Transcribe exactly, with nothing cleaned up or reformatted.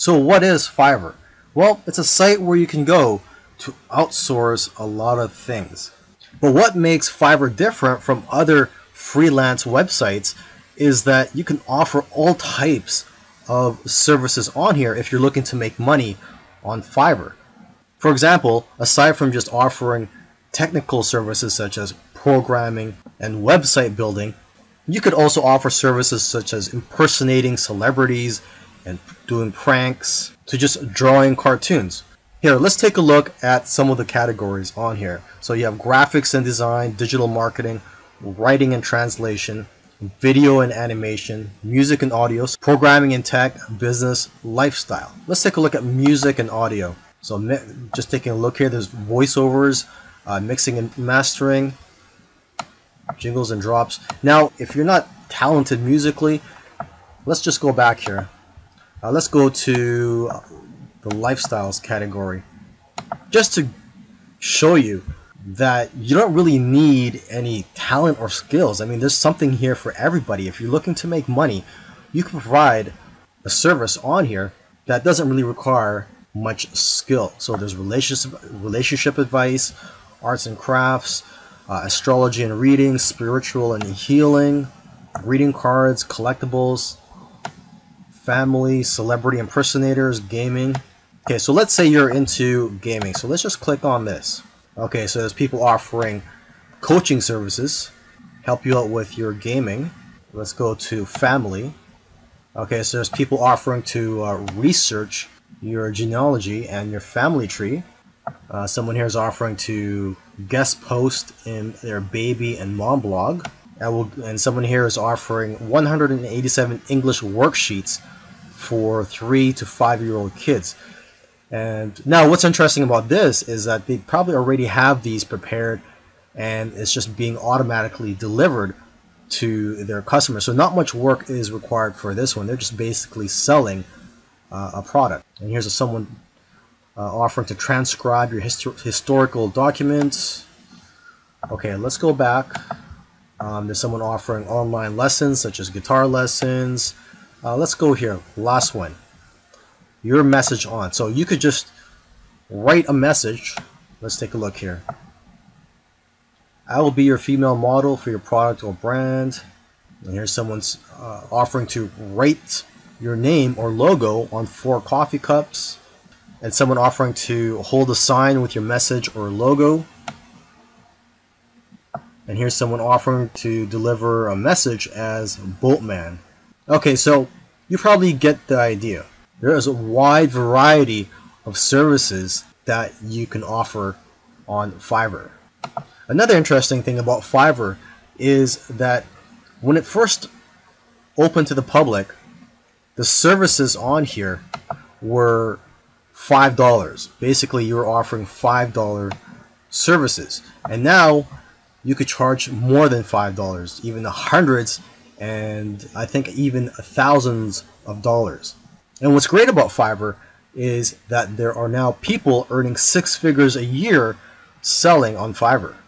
So what is Fiverr? Well, it's a site where you can go to outsource a lot of things. But what makes Fiverr different from other freelance websites is that you can offer all types of services on here if you're looking to make money on Fiverr. For example, aside from just offering technical services such as programming and website building, you could also offer services such as impersonating celebrities and doing pranks to just drawing cartoons. Here, let's take a look at some of the categories on here. So you have graphics and design, digital marketing, writing and translation, video and animation, music and audio, programming and tech, business, lifestyle. Let's take a look at music and audio. So just taking a look here, there's voiceovers, uh, mixing and mastering, jingles and drops. Now, if you're not talented musically, let's just go back here. Uh, let's go to the lifestyles category, just to show you that you don't really need any talent or skills. I mean, there's something here for everybody. If you're looking to make money, you can provide a service on here that doesn't really require much skill. So there's relationship relationship advice, arts and crafts, uh, astrology and reading, spiritual and healing, reading cards, collectibles, family, celebrity impersonators, gaming. Okay, so let's say you're into gaming. So let's just click on this. Okay, so there's people offering coaching services, help you out with your gaming. Let's go to family. Okay, so there's people offering to uh, research your genealogy and your family tree. Uh, someone here is offering to guest post in their baby and mom blog. And, we'll, and someone here is offering one hundred eighty-seven English worksheets for three to five-year-old kids. And now what's interesting about this is that they probably already have these prepared and it's just being automatically delivered to their customers. So not much work is required for this one. They're just basically selling uh, a product. And here's a, someone uh, offering to transcribe your histor historical documents. Okay, let's go back. Um, there's someone offering online lessons such as guitar lessons. Uh, let's go here, last one. Your message on. So you could just write a message. Let's take a look here. I will be your female model for your product or brand. And here's someone's uh, offering to write your name or logo on four coffee cups. And someone offering to hold a sign with your message or logo. And here's someone offering to deliver a message as Boltman. Okay, so you probably get the idea. There is a wide variety of services that you can offer on Fiverr. Another interesting thing about Fiverr is that when it first opened to the public, the services on here were five dollars. Basically, you were offering five dollar services. And now you could charge more than five dollars, even the hundreds, and I think even thousands of dollars. And what's great about Fiverr is that there are now people earning six figures a year selling on Fiverr.